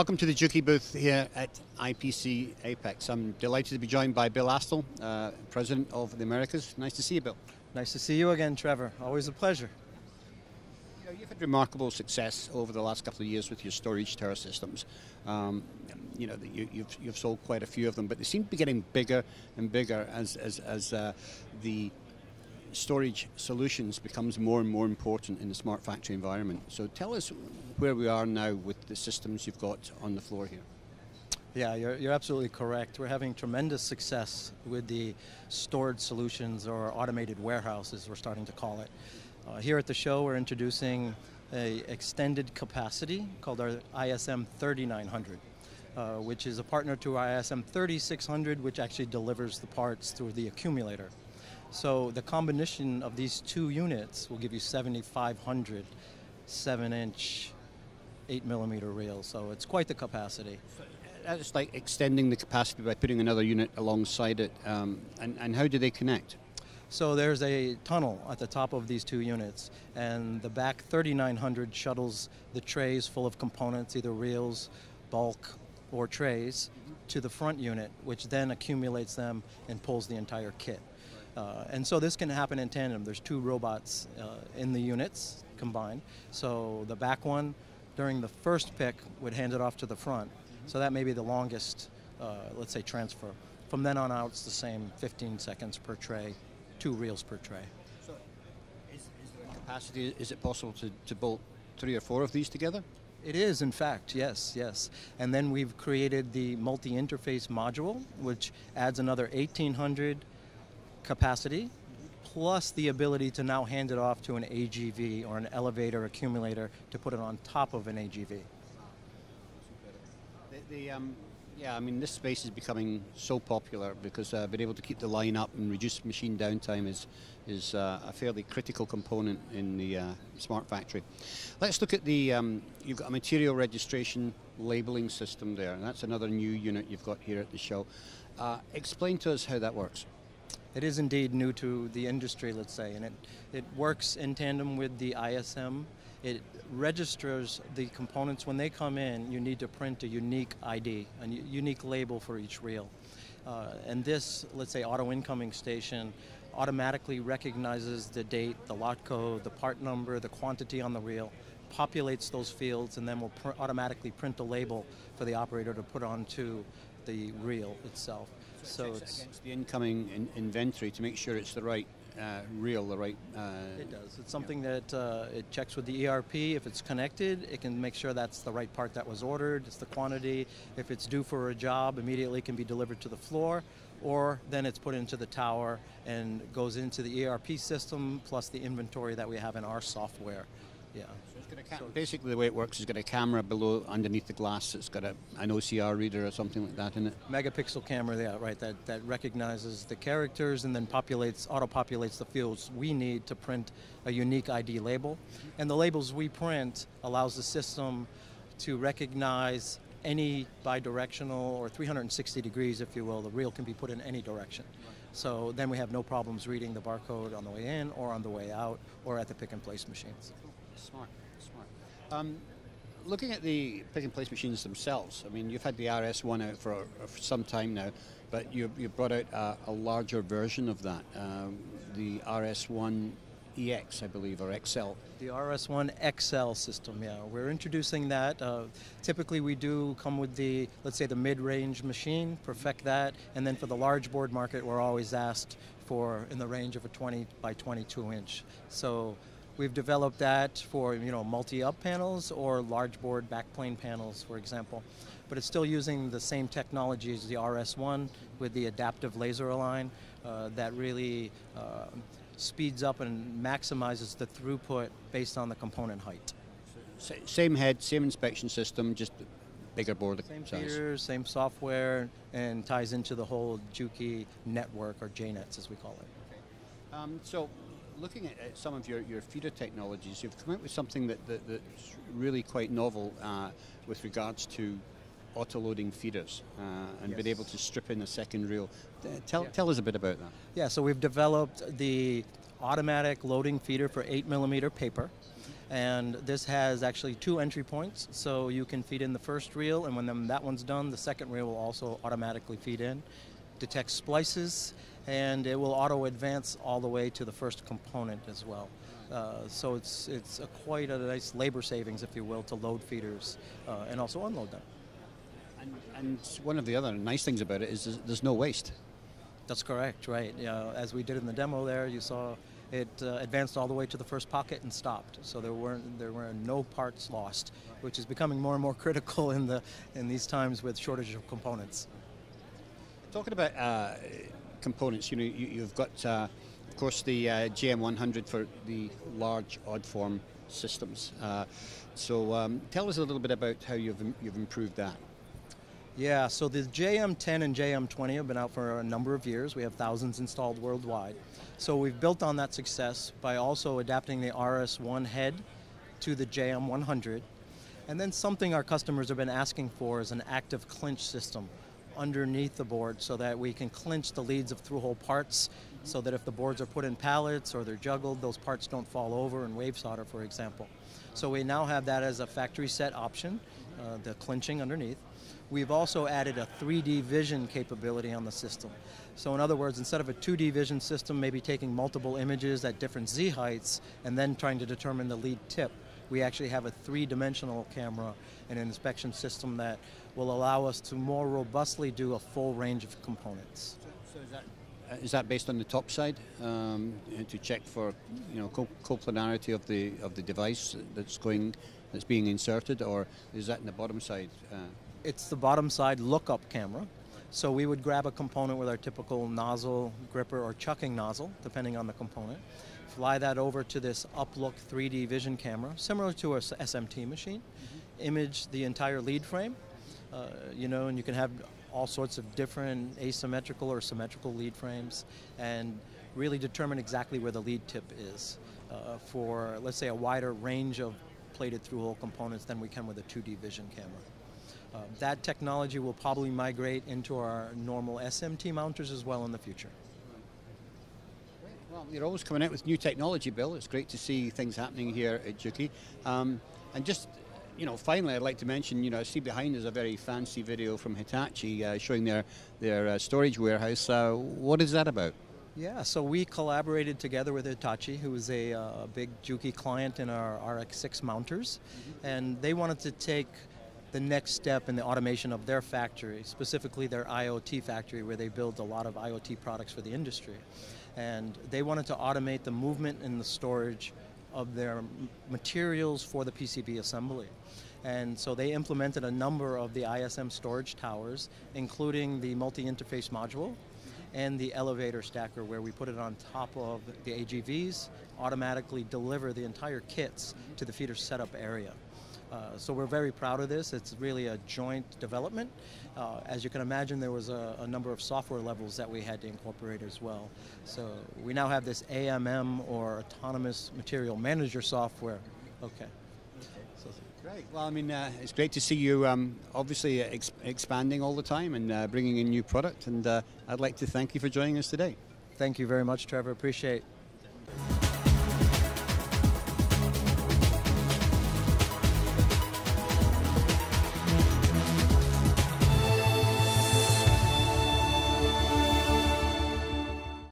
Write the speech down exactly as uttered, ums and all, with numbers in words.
Welcome to the Juki booth here at I P C Apex. I'm delighted to be joined by Bill Astle, uh, President of the Americas. Nice to see you, Bill. Nice to see you again, Trevor. Always a pleasure. You know, you've had remarkable success over the last couple of years with your storage tower systems. Um, you know, you, you've, you've sold quite a few of them, but they seem to be getting bigger and bigger as, as, as uh, the storage solutions becomes more and more important in the smart factory environment. So tell us where we are now with the systems you've got on the floor here. Yeah, you're, you're absolutely correct. We're having tremendous success with the stored solutions, or automated warehouses, we're starting to call it. Uh, here at the show, we're introducing an extended capacity called our I S M thirty-nine hundred. Uh, which is a partner to our I S M thirty-six hundred, which actually delivers the parts through the accumulator. So the combination of these two units will give you seventy-five hundred seven inch, eight millimeter reels, so it's quite the capacity. So that's like extending the capacity by putting another unit alongside it, um, and, and how do they connect? So there's a tunnel at the top of these two units, and the back thirty-nine hundred shuttles the trays full of components, either reels, bulk, or trays, to the front unit, which then accumulates them and pulls the entire kit. Uh, and so this can happen in tandem. There's two robots uh, in the units combined. So the back one, during the first pick, would hand it off to the front. So that may be the longest, uh, let's say, transfer. From then on out, it's the same fifteen seconds per tray, two reels per tray. So is, is there a capacity, is it possible to, to bolt three or four of these together? It is, in fact, yes, yes. And then we've created the multi-interface module, which adds another eighteen hundred capacity, plus the ability to now hand it off to an A G V, or an elevator accumulator, to put it on top of an A G V. The, the, um, yeah, I mean, this space is becoming so popular because uh, being able to keep the line up and reduce machine downtime is, is uh, a fairly critical component in the uh, smart factory. Let's look at the, um, you've got a material registration labeling system there, and that's another new unit you've got here at the show. Uh, explain to us how that works. It is indeed new to the industry, let's say, and it, it works in tandem with the I S M. It registers the components. When they come in, you need to print a unique I D, a unique label for each reel. Uh, and this, let's say, auto-incoming station automatically recognizes the date, the lot code, the part number, the quantity on the reel, populates those fields, and then will pr automatically print a label for the operator to put onto the reel itself. So, so it's, it's against the incoming in inventory to make sure it's the right uh, reel, the right... Uh, it does. It's something yeah. that uh, it checks with the E R P. If it's connected, it can make sure that's the right part that was ordered, it's the quantity. If it's due for a job, immediately can be delivered to the floor, or then it's put into the tower and goes into the E R P system, plus the inventory that we have in our software. Yeah. So it's got a so basically, the way it works is got a camera below, underneath the glass. It's got a, an O C R reader or something like that in it. Megapixel camera, yeah, right. That that recognizes the characters and then populates, auto-populates the fields we need to print a unique I D label. And the labels we print allows the system to recognize any bidirectional, or three hundred sixty degrees, if you will. The reel can be put in any direction. Right. So then we have no problems reading the barcode on the way in, or on the way out, or at the pick-and-place machines. Smart, smart. Um, looking at the pick-and-place machines themselves, I mean, you've had the R S one out for, for some time now, but you, you brought out a, a larger version of that, um, the R S one E X, I believe, or X L. The R S one X L system, yeah. We're introducing that. Uh, typically, we do come with the, let's say, the mid-range machine, perfect that, and then for the large board market, we're always asked for in the range of a twenty by twenty-two inch. So we've developed that for, you know, multi-up panels or large board backplane panels, for example. But it's still using the same technology as the R S one with the adaptive laser align uh, that really uh, speeds up and maximizes the throughput based on the component height. So, same head, same inspection system, just bigger board same size. Same feeders, same software, and ties into the whole Juki network, or JNets as we call it. Okay. Um, so. Looking at, at some of your, your feeder technologies, you've come out with something that, that, that's really quite novel uh, with regards to auto-loading feeders uh, and yes. being able to strip in a second reel. Tell, yeah. tell us a bit about that. Yeah, so we've developed the automatic loading feeder for eight millimeter paper. And this has actually two entry points, so you can feed in the first reel, and when them, that one's done, the second reel will also automatically feed in, detect splices, and it will auto-advance all the way to the first component as well. Uh, so it's, it's a quite a nice labor savings, if you will, to load feeders uh, and also unload them. And, and one of the other nice things about it is there's no waste. That's correct, right. Uh, as we did in the demo there, you saw it uh, advanced all the way to the first pocket and stopped. So there weren't there were no parts lost, which is becoming more and more critical in the in these times with shortage of components. Talking about uh, components, you know, you, you've got uh, of course the uh, J M one hundred for the large odd form systems. Uh, so um, tell us a little bit about how you've you've improved that. Yeah, so the J M ten and J M twenty have been out for a number of years. We have thousands installed worldwide. So we've built on that success by also adapting the R S one head to the J M one hundred. And then something our customers have been asking for is an active clinch system underneath the board so that we can clinch the leads of through-hole parts so that if the boards are put in pallets or they're juggled, those parts don't fall over in wave solder, for example. So we now have that as a factory set option, uh, the clinching underneath. We've also added a three D vision capability on the system. So in other words, instead of a two D vision system, maybe taking multiple images at different Z heights and then trying to determine the lead tip, we actually have a three-dimensional camera and an inspection system that will allow us to more robustly do a full range of components. So, so is that Is that based on the top side um, to check for, you know, coplanarity of the of the device that's going that's being inserted, or is that in the bottom side? Uh? It's the bottom side lookup camera. So we would grab a component with our typical nozzle, gripper, or chucking nozzle, depending on the component. Fly that over to this UpLook three D vision camera, similar to a S M T machine. Mm-hmm. Image the entire lead frame, uh, you know, and you can have all sorts of different asymmetrical or symmetrical lead frames and really determine exactly where the lead tip is uh, for, let's say, a wider range of plated through-hole components than we can with a two D vision camera. Uh, that technology will probably migrate into our normal S M T mounters as well in the future. Well, you're always coming out with new technology, Bill. It's great to see things happening here at Juki. Um, and just You know, finally, I'd like to mention, you know, I see behind us a very fancy video from Hitachi uh, showing their, their uh, storage warehouse. Uh, what is that about? Yeah, so we collaborated together with Hitachi, who is a uh, big Juki client in our R X six mounters. Mm-hmm. And they wanted to take the next step in the automation of their factory, specifically their I O T factory, where they build a lot of I O T products for the industry. And they wanted to automate the movement in the storage of their materials for the P C B assembly. And so they implemented a number of the I S M storage towers, including the multi-interface module and the elevator stacker, where we put it on top of the A G Vs, automatically deliver the entire kits to the feeder setup area. Uh, so we're very proud of this. It's really a joint development. Uh, as you can imagine, there was a, a number of software levels that we had to incorporate as well. So we now have this A M M, or Autonomous Material Manager software. Okay. So. Great. Well, I mean, uh, it's great to see you um, obviously ex expanding all the time and uh, bringing in new product. And uh, I'd like to thank you for joining us today. Thank you very much, Trevor. Appreciate it.